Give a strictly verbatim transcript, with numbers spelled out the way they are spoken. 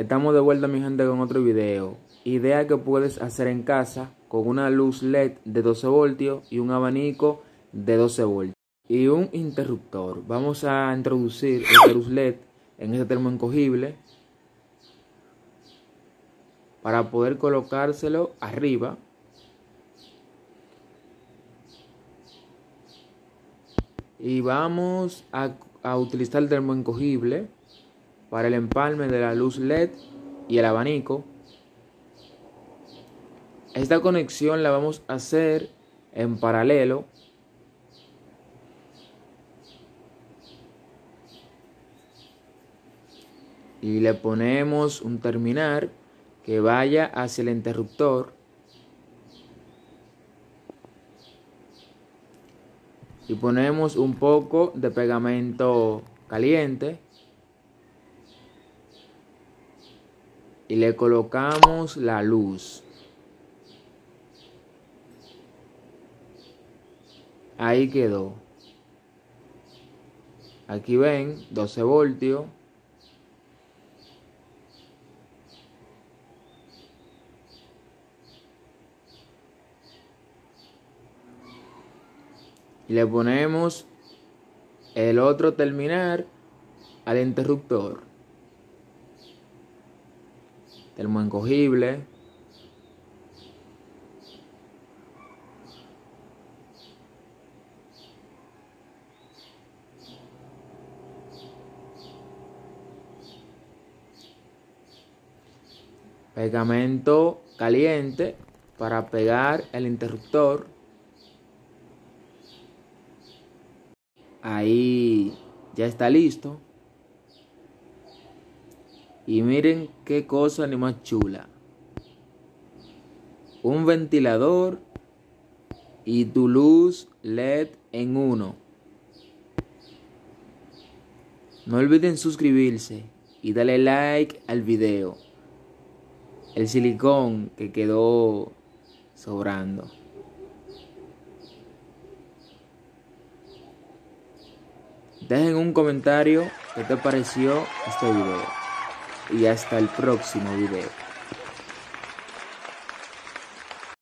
Estamos de vuelta, mi gente, con otro video. Idea que puedes hacer en casa con una luz L E D de doce voltios y un abanico de doce voltios y un interruptor. Vamos a introducir esta luz L E D en este termo encogible para poder colocárselo arriba. Y vamos a, a utilizar el termo encogible para el empalme de la luz L E D y el abanico. Esta conexión la vamos a hacer en paralelo. Y le ponemos un terminal que vaya hacia el interruptor. Y ponemos un poco de pegamento caliente. Y le colocamos la luz. Ahí quedó. Aquí ven, doce voltios. Y le ponemos el otro terminal al interruptor. Termo encogible. Pegamento caliente para pegar el interruptor. Ahí ya está listo. Y miren qué cosa ni más chula. Un ventilador y tu luz L E D en uno. No olviden suscribirse y darle like al video. El silicón que quedó sobrando. Dejen un comentario qué te pareció este video. Y hasta el próximo video.